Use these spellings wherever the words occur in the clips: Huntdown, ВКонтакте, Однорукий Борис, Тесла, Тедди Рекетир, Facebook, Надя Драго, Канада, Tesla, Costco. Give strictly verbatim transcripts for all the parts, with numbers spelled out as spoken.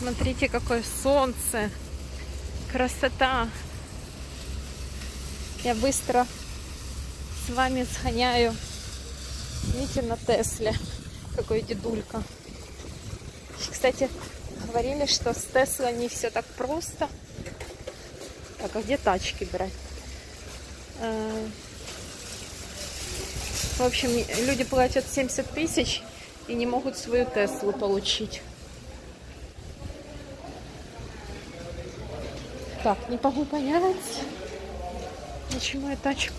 Смотрите, какое солнце. Красота. Я быстро с вами сгоняю. Видите, на Тесле. Какой дедулька. Кстати, говорили, что с Тесла не все так просто. Так, а где тачки брать? В общем, люди платят семьдесят тысяч и не могут свою Теслу получить. Так, не могу понять, почему я тачку...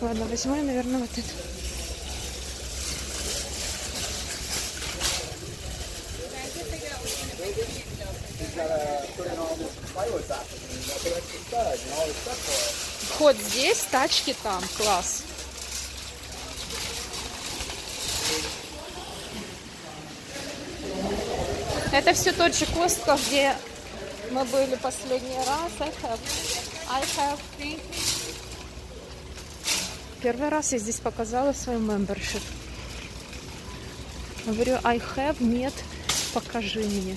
Ладно, возьму я, наверное, вот эту. Вход здесь, тачки там, класс. Это все тот же Costco, где мы были последний раз. I have, I have three. Первый раз я здесь показала свой membership. Говорю, I have, нет, покажи мне.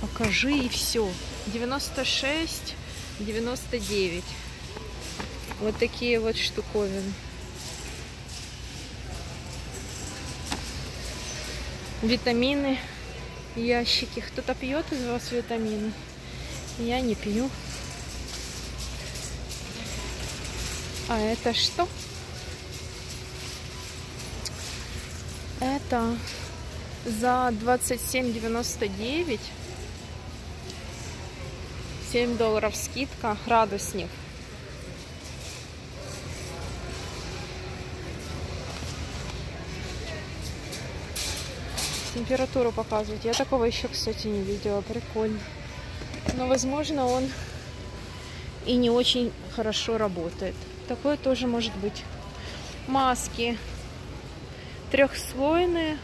Покажи и все. девяносто шесть, девяносто девять. Вот такие вот штуковины. Витамины, ящики. Кто-то пьет из вас витамины? Я не пью. А это что? Это за двадцать семь девяносто девять. семь долларов скидка, градусник. Температуру показывает. Я такого еще, кстати, не видела. Прикольно. Но, возможно, он и не очень хорошо работает. Такое тоже может быть. Маски. Трехслойные.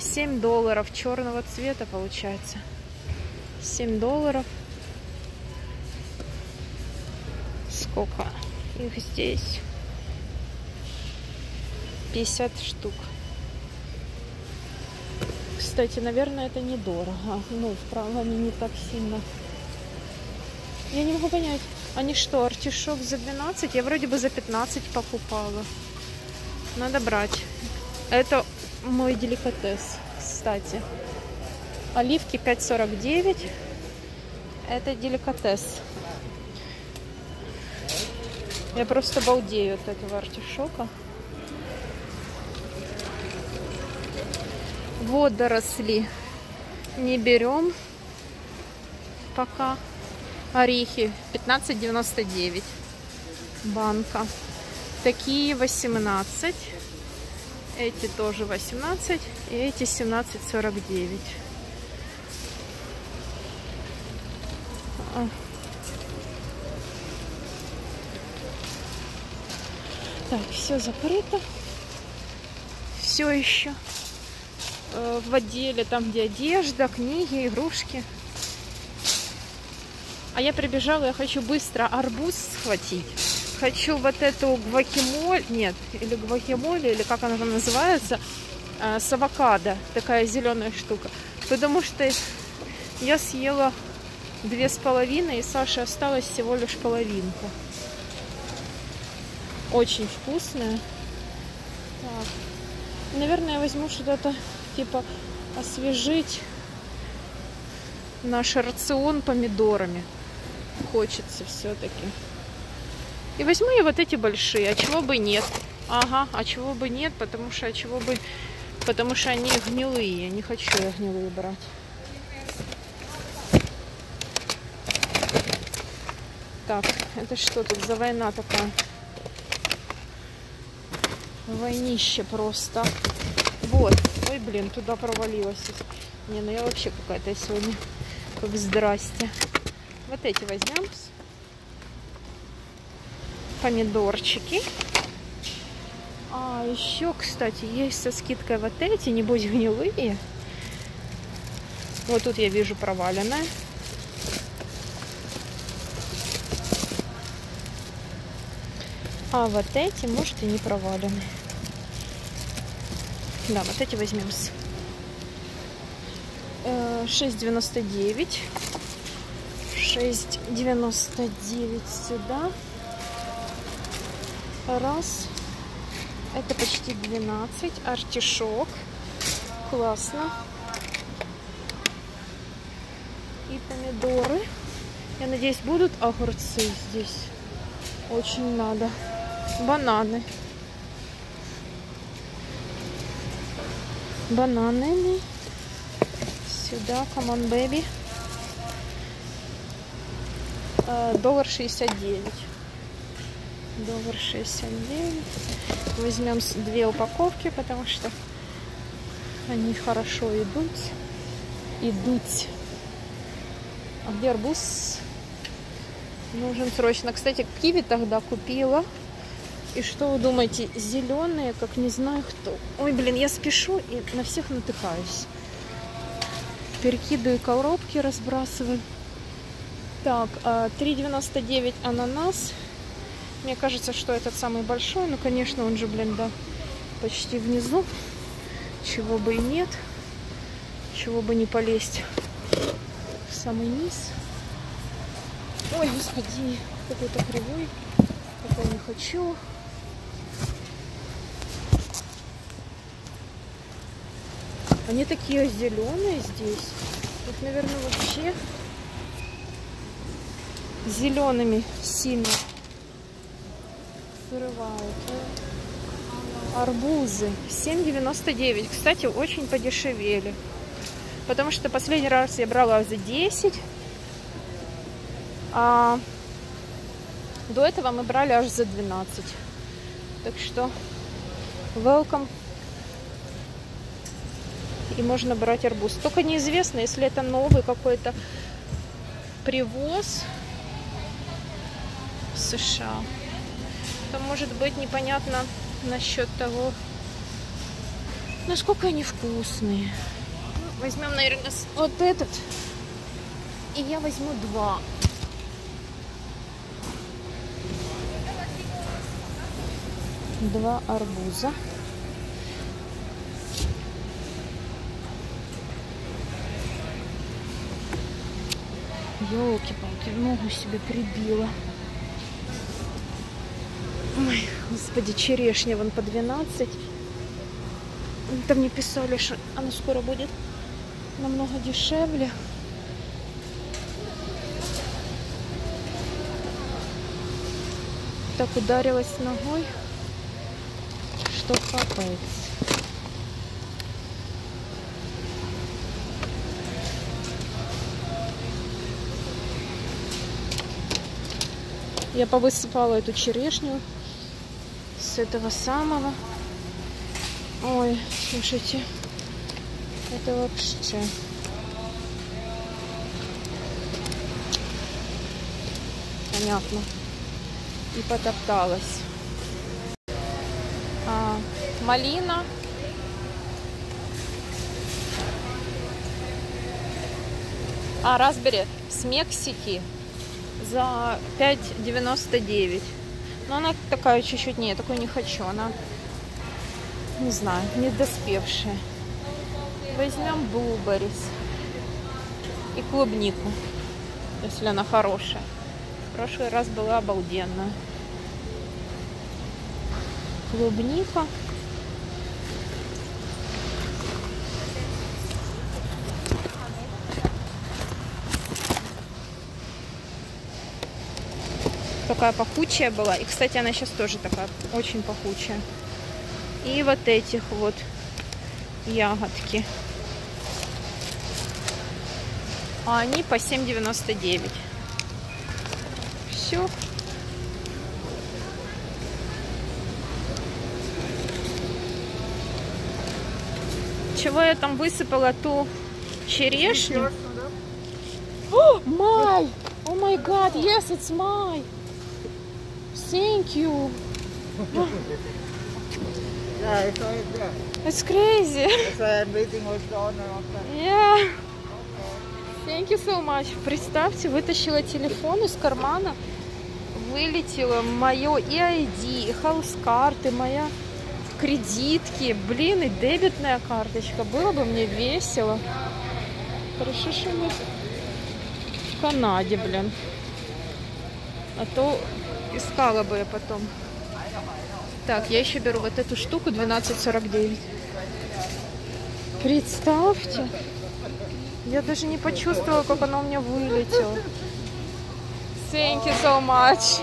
семь долларов черного цвета получается. семь долларов. Сколько их здесь? пятьдесят штук. Кстати, наверное, это недорого. Ну, вправо они не так сильно. Я не могу понять. Они что, артишок за двенадцать? Я вроде бы за пятнадцать покупала. Надо брать. Это мой деликатес, кстати. Оливки пять сорок девять. Это деликатес. Я просто балдею от этого артишока. Водоросли не берем пока. Орехи пятнадцать девяносто девять банка. Такие восемнадцать. Эти тоже восемнадцать. И эти семнадцать сорок девять. Так, все закрыто. Все еще. В отделе, там где одежда, книги, игрушки. А я прибежала, я хочу быстро арбуз схватить. Хочу вот эту гвакамоле, нет, или гвакамоле, или как она там называется, с авокадо, такая зеленая штука. Потому что я съела две с половиной, и Саше осталось всего лишь половинку. Очень вкусная. Так. Наверное, я возьму что-то типа освежить наш рацион помидорами. Хочется все-таки. И возьму я вот эти большие. А чего бы нет? Ага, а чего бы нет? Потому что, а чего бы... Потому что они гнилые. Не хочу я гнилые брать. Так, это что тут за война такая? Войнище просто. Вот. Ой, блин, туда провалилась. Не, ну я вообще какая-то сегодня как здрасте. Вот эти возьмем. Помидорчики. А еще, кстати, есть со скидкой вот эти, небось гнилые. Вот тут я вижу проваленное. А вот эти, может, и не провалены. Да, вот эти возьмем. шесть девяносто девять. шесть девяносто девять сюда. Раз. Это почти двенадцать. Артишок. Классно. И помидоры. Я надеюсь, будут огурцы здесь. Очень надо. Бананы. Бананы. Сюда. Come on, baby. Доллар шестьдесят девять. Доллар шестьдесят девять. Возьмем две упаковки, потому что они хорошо идут. Идут. А где арбуз? Нужен срочно. Кстати, киви тогда купила. И что вы думаете? Зеленые, как не знаю кто. Ой, блин, я спешу и на всех натыкаюсь. Перекидываю коробки, разбрасываю. Так, три девяносто девять ананас. Мне кажется, что этот самый большой. Ну, конечно, он же, блин, да, почти внизу. Чего бы и нет. Чего бы не полезть в самый низ. Ой, господи, какой-то кривой. Такой не хочу. Они такие зеленые здесь. Их, наверное, вообще зелеными сильно вырывают. Арбузы семь девяносто девять. Кстати, очень подешевели. Потому что последний раз я брала за десять. А до этого мы брали аж за двенадцать. Так что welcome. И можно брать арбуз. Только неизвестно, если это новый какой-то привоз в США, то может быть непонятно насчет того, насколько они вкусные. Возьмем, наверное, вот этот. И я возьму два. Два арбуза. Ёлки-палки, ногу себе прибила. Ой, господи, черешня вон по двенадцать. Там мне писали, что она скоро будет намного дешевле. Так ударилась ногой, что капается. Я повысыпала эту черешню с этого самого. Ой, слушайте, это вообще. Понятно. И потопталась. А, малина. А, разбери с Мексики. За пять девяносто девять. Но она такая чуть-чуть... Не, такой не хочу. Она, не знаю, недоспевшая. Возьмем блуберис. И клубнику. Если она хорошая. В прошлый раз была обалденная. Клубника. Такая пахучая была. И, кстати, она сейчас тоже такая очень пахучая. И вот этих вот ягодки. А они по семь девяносто девять. Все. Чего я там высыпала? Ту черешню. О, май! О май гад! Yes, it's май! Thank you. Yeah, I saw it there. It's crazy. So everything was gone after. Yeah. Thank you so much. Представьте, вытащила телефон из кармана, вылетело мое и ай ди, и хаус-карты, моя кредитки, блин, и дебетная карточка. Было бы мне весело. Хорошо, что мы в Канаде, блин. А то искала бы я потом. Так, я еще беру вот эту штуку двенадцать сорок девять. Представьте. Я даже не почувствовала, как она у меня вылетела. Thank you so much.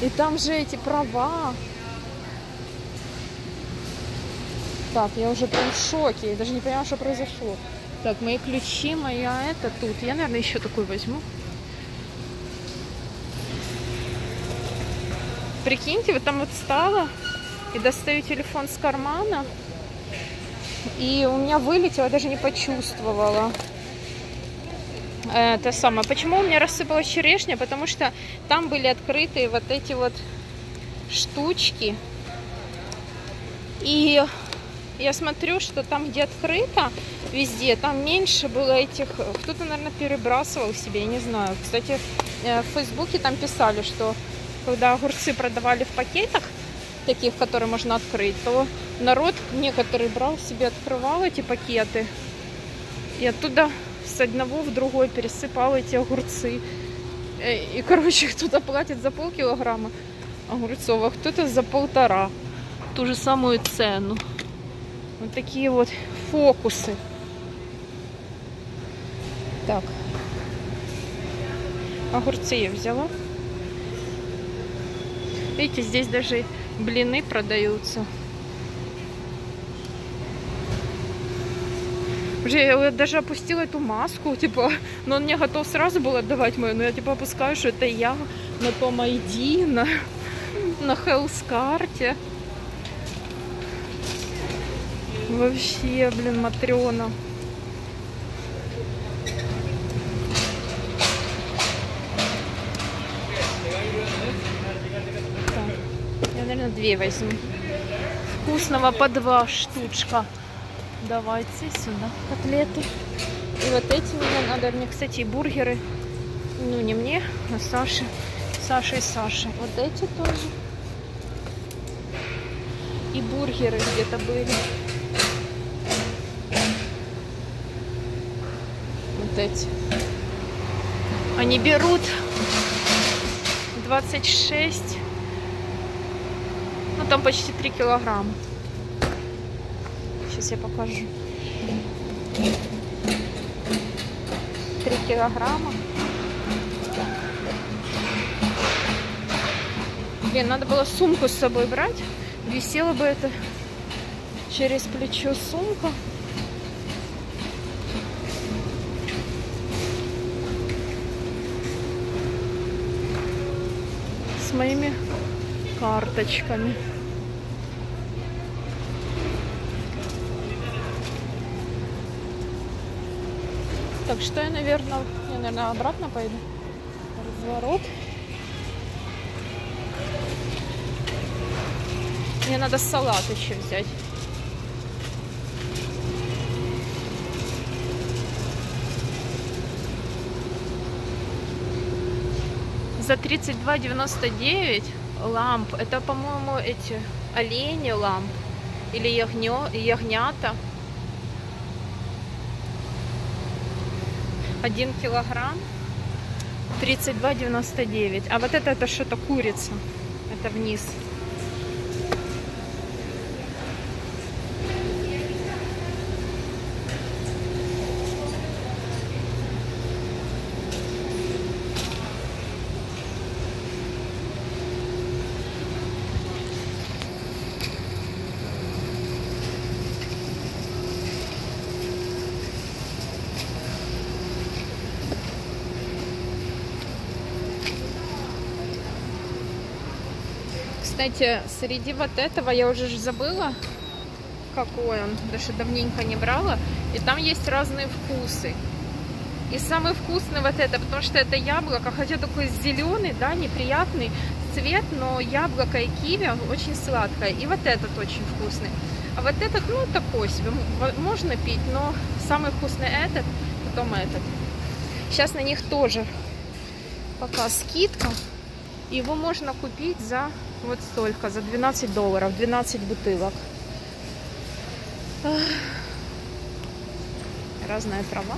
И там же эти права. Так, я уже прям в шоке. Я даже не понимаю, что произошло. Так, мои ключи, моя это тут. Я, наверное, еще такую возьму. Прикиньте, вот там вот встала и достаю телефон с кармана. И у меня вылетело, я даже не почувствовала. Это самое. Почему у меня рассыпалась черешня? Потому что там были открыты вот эти вот штучки. И я смотрю, что там, где открыто, везде, там меньше было этих... Кто-то, наверное, перебрасывал себе, я не знаю. Кстати, в Фейсбуке там писали, что когда огурцы продавали в пакетах, таких, которые можно открыть, то народ некоторые брал себе, открывал эти пакеты. И оттуда с одного в другой пересыпал эти огурцы. И, короче, кто-то платит за полкилограмма огурцов, а кто-то за полтора. Ту же самую цену. Вот такие вот фокусы. Так. Огурцы я взяла. Видите, здесь даже блины продаются. Уже я даже опустила эту маску, типа, но он мне готов сразу был отдавать мою, но я типа опускаю, что это я на том ай ди, на, на хелс-карте. Вообще, блин, матрёна. Я, наверное, две возьму. Вкусного по два штучка. Давайте сюда котлеты. И вот эти мне надо. Мне, кстати, и бургеры. Ну, не мне, а Саше. Саше и Саше. Вот эти тоже. И бургеры где-то были. Вот эти. Они берут двадцать шесть. Ну, там почти три килограмма. Сейчас я покажу. три килограмма. Блин, надо было сумку с собой брать. Висела бы это через плечо сумка. С моими карточками. Так что я, наверное, я, наверное, обратно пойду. Разворот. Мне надо салат еще взять. За тридцать два девяносто девять ламп. Это, по-моему, эти олени ламп. Или ягнё, ягнята. один килограмм, тридцать два девяносто девять. А вот это, это что-то курица. Это вниз. Знаете, среди вот этого я уже же забыла, какой он, даже давненько не брала. И там есть разные вкусы. И самый вкусный вот это, потому что это яблоко, хотя такой зеленый, да, неприятный цвет, но яблоко и киви очень сладкое. И вот этот очень вкусный. А вот этот, ну, такой себе, можно пить, но самый вкусный этот, потом этот. Сейчас на них тоже пока скидка. Его можно купить за вот столько, за двенадцать долларов, двенадцать бутылок. Разная трава.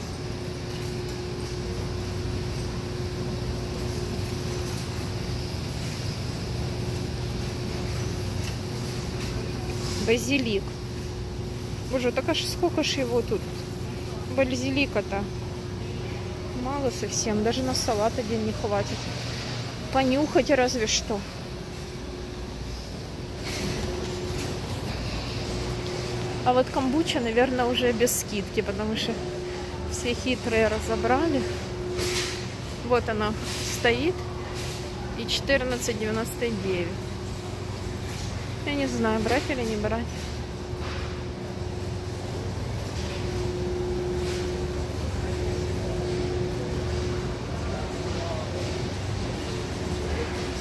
Базилик. Боже, так аж сколько ж его тут. Базилика-то. Мало совсем. Даже на салат один не хватит. Понюхать разве что. А вот камбуча, наверное, уже без скидки, потому что все хитрые разобрали. Вот она стоит. И четырнадцать девяносто девять. Я не знаю, брать или не брать.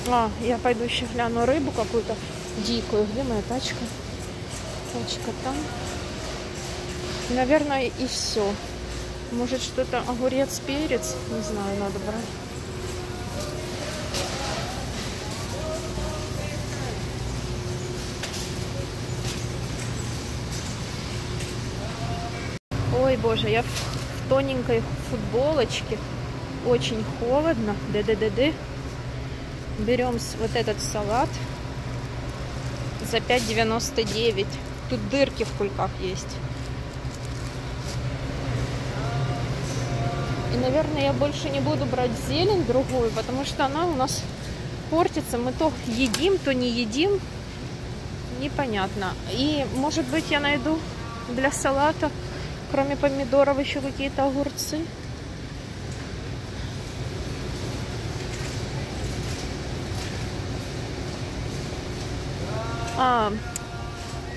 А, я пойду еще гляну рыбу какую-то дикую. Где моя тачка? Тачка там. Наверное, и все. Может, что-то огурец, перец? Не знаю, надо брать. Ой, боже, я в тоненькой футболочке. Очень холодно. Ды-ды-ды-ды. Берем вот этот салат за пять девяносто девять. Тут дырки в кульках есть. И, наверное, я больше не буду брать зелень другую, потому что она у нас портится. Мы то едим, то не едим. Непонятно. И, может быть, я найду для салата, кроме помидоров, еще какие-то огурцы. А,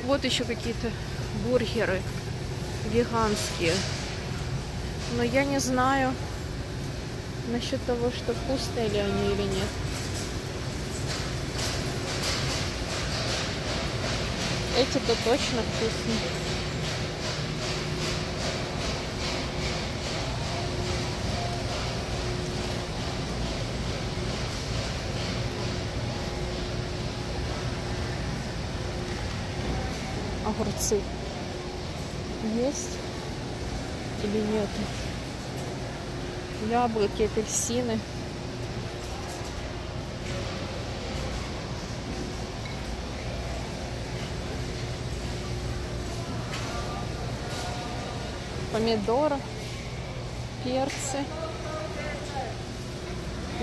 вот еще какие-то бургеры веганские. Но я не знаю насчет того, что вкусные ли они или нет. Эти-то точно вкусные. Огурцы есть или нет? Яблоки, апельсины. Помидоры, перцы.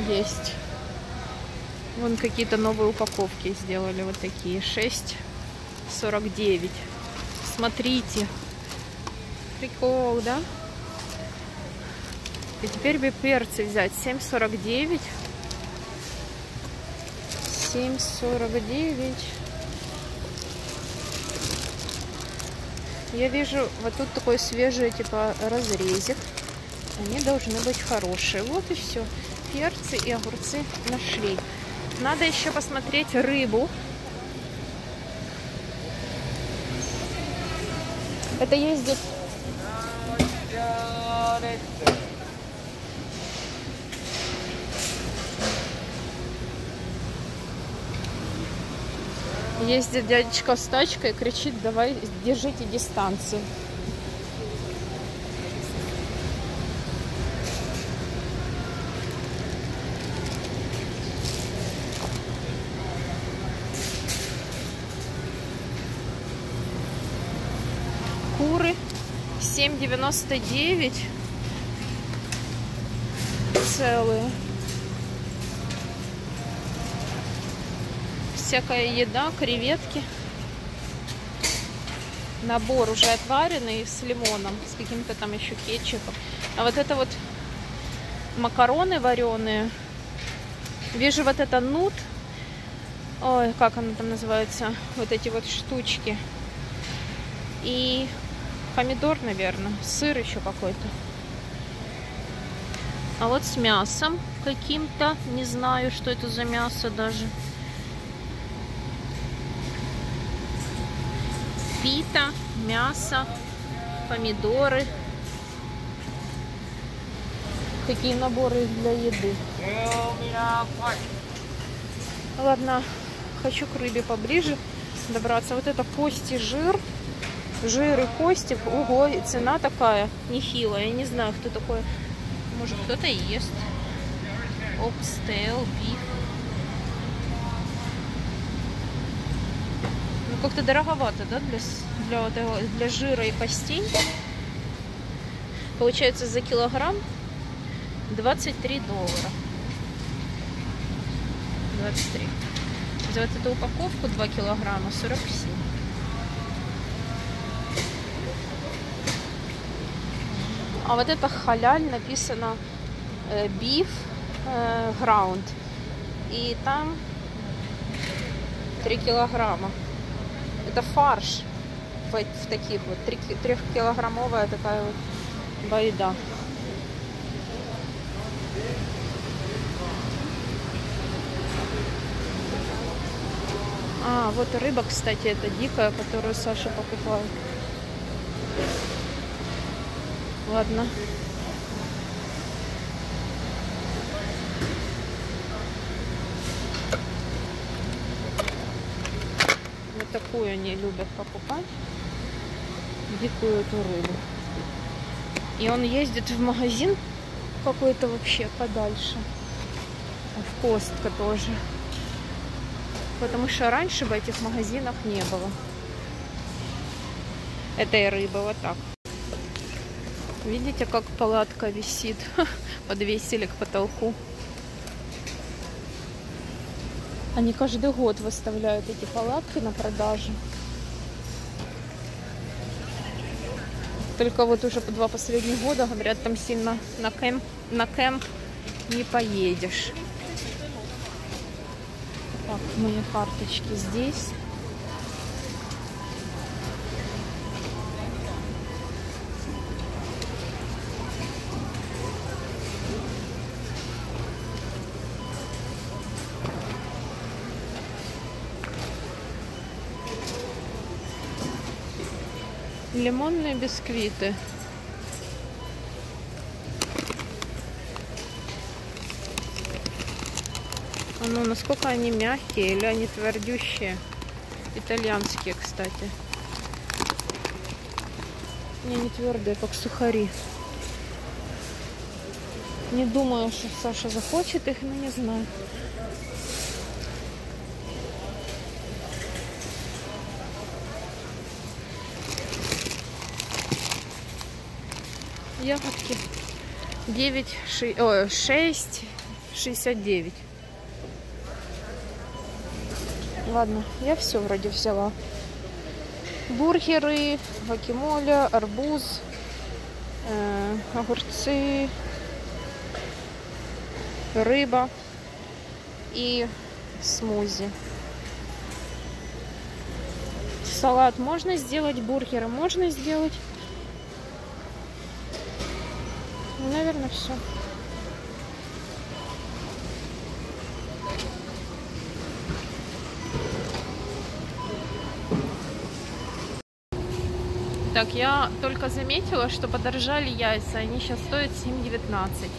Есть. Вон какие-то новые упаковки сделали. Вот такие. шесть сорок девять. Смотрите. Прикол, да? И теперь бы перцы взять. семь сорок девять. семь сорок девять. Я вижу, вот тут такой свежий, типа, разрезик. Они должны быть хорошие. Вот и все. Перцы и огурцы нашли. Надо еще посмотреть рыбу. Это ездит. Ездит дядечка с тачкой и кричит: давай, держите дистанцию. семь девяносто девять целые. Всякая еда, креветки. Набор уже отваренный с лимоном, с каким-то там еще кетчупом. А вот это вот макароны вареные. Вижу вот это нут. Ой, как она там называется? Вот эти вот штучки. И помидор, наверное, сыр еще какой-то. А вот с мясом каким-то. Не знаю, что это за мясо даже. Пита, мясо, помидоры. Какие наборы для еды. Ладно, хочу к рыбе поближе добраться. Вот это кости, жир. жир и кости. Ого, и цена такая нехилая. Я не знаю, кто такой. Может, кто-то ест. Обстейл, биф. Ну, как-то дороговато, да, для, для, для жира и костей. Получается, за килограмм двадцать три доллара. двадцать три. За вот эту упаковку два килограмма сорок семь. А вот это халяль, написано биф граунд. И там три килограмма. Это фарш в, в таких вот. трехкилограммовая такая вот байда. А, вот рыба, кстати, это дикая, которую Саша покупала. Ладно. Вот такую они любят покупать. Дикую эту рыбу. И он ездит в магазин какой-то вообще подальше. В Костко тоже. Потому что раньше в этих магазинах не было этой рыбы. Вот так. Видите, как палатка висит? Подвесили к потолку. Они каждый год выставляют эти палатки на продажу. Только вот уже два последних года, говорят, там сильно на кемп, на кемп не поедешь. Так, мои карточки здесь. Лимонные бисквиты. А ну, насколько они мягкие или они твердющие. Итальянские, кстати. Они не твердые, как сухари. Не думаю, что Саша захочет их, но не знаю. Ягодки девять, шесть, шестьдесят девять. Ладно, я все вроде взяла. Бургеры, гуакамоле, арбуз, э, огурцы, рыба и смузи. Салат можно сделать, бургеры можно сделать. Наверное, все. Так, я только заметила, что подорожали яйца. Они сейчас стоят семь девятнадцать.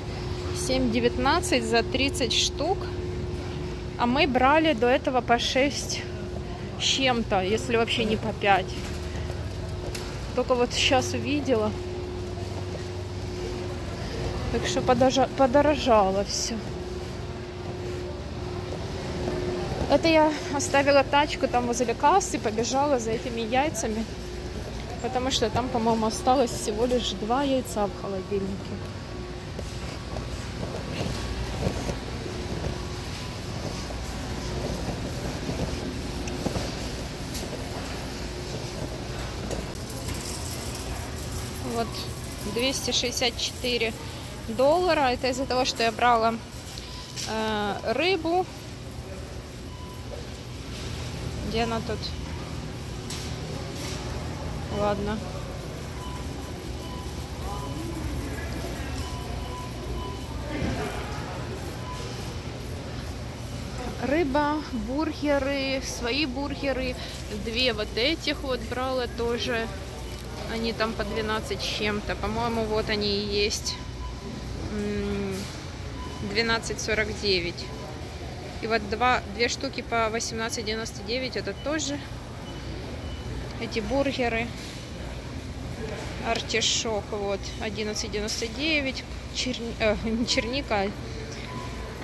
семь девятнадцать за тридцать штук. А мы брали до этого по шесть с чем-то, если вообще не по пять. Только вот сейчас увидела. Так что подорожало, подорожало все. Это я оставила тачку там возле кассы, побежала за этими яйцами. Потому что там, по-моему, осталось всего лишь два яйца в холодильнике. Вот двести шестьдесят четыре доллара. Это из-за того, что я брала э, рыбу. Где она тут? Ладно. Рыба, бургеры, свои бургеры. Две вот этих вот брала тоже. Они там по двенадцать с чем-то. По-моему, вот они и есть. двенадцать сорок девять. И вот два, две штуки по восемнадцать девяносто девять. Это тоже эти бургеры. Артишок, вот, одиннадцать девяносто девять. Черни... Э, не черника, а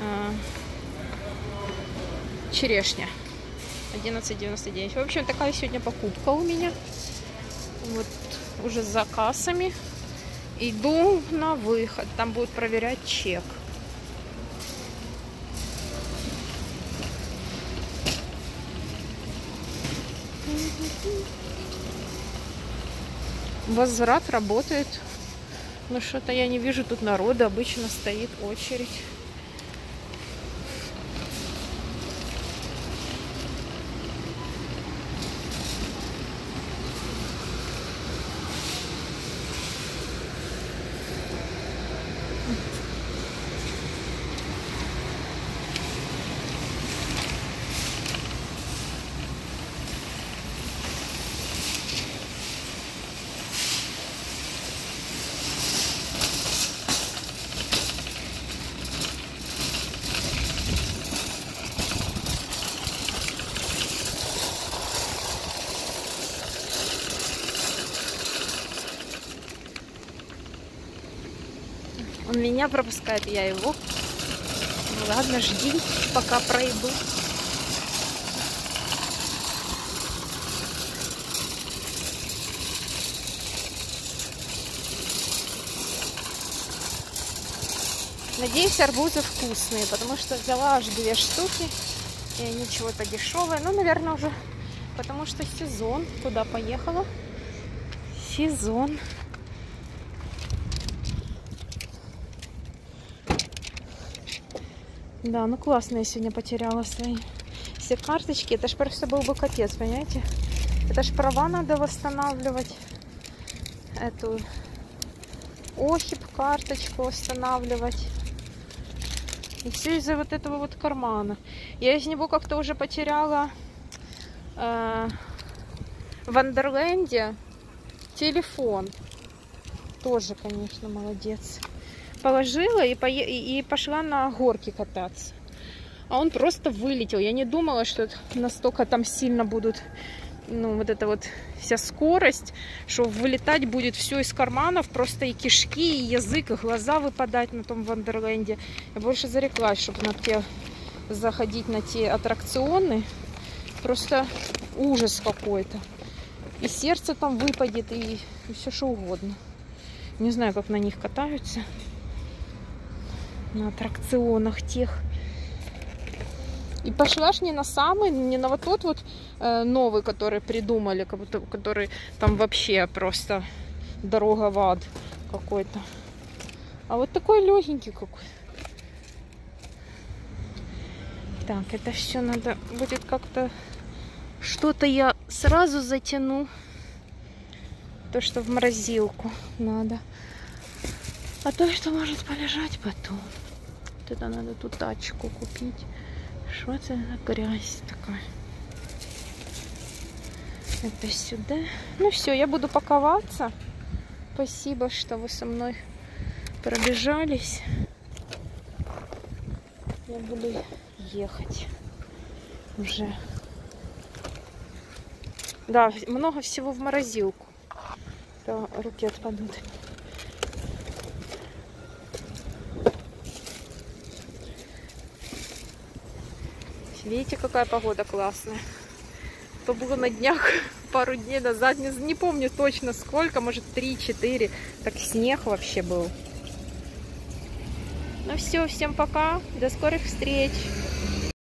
э, черешня. одиннадцать девяносто девять. В общем, такая сегодня покупка у меня. Вот, уже с заказами. Иду на выход. Там будут проверять чек. Возврат работает. Но что-то я не вижу тут народа. Обычно стоит очередь. Он меня пропускает, я его. Ну ладно, жди, пока пройду. Надеюсь, арбузы вкусные, потому что взяла аж две штуки. И они чего-то дешевые. Ну, наверное, уже потому что сезон. Куда поехала? Сезон. Да, ну классно, я сегодня потеряла свои все карточки. Это ж просто был бы капец, понимаете? Это ж права надо восстанавливать. Эту охип карточку восстанавливать. И все из-за вот этого вот кармана. Я из него как-то уже потеряла э, в Вандерленде телефон. Тоже, конечно, молодец. Положила и, по... и пошла на горки кататься. А он просто вылетел. Я не думала, что настолько там сильно будут, ну, вот эта вот вся скорость, что вылетать будет все из карманов, просто и кишки, и язык, и глаза выпадать на том Вандерленде. Я больше зареклась, чтобы на те заходить на те аттракционы. Просто ужас какой-то. И сердце там выпадет, и, и все что угодно. Не знаю, как на них катаются. На аттракционах тех. И пошла ж не на самый, не на вот тот вот э, новый, который придумали, как будто, который там вообще просто дорога в ад какой-то. А вот такой легенький какой. Так, это все надо будет как-то... Что-то я сразу затяну. То, что в морозилку надо. А то, что может полежать потом. Вот это надо ту тачку купить. Что это за грязь такая? Это сюда. Ну все, я буду паковаться. Спасибо, что вы со мной пробежались. Я буду ехать уже. Да, много всего в морозилку. То руки отпадут. Видите, какая погода классная. То было на днях, пару дней назад, не, не помню точно сколько, может три-четыре, так снег вообще был. Ну все, всем пока, до скорых встреч.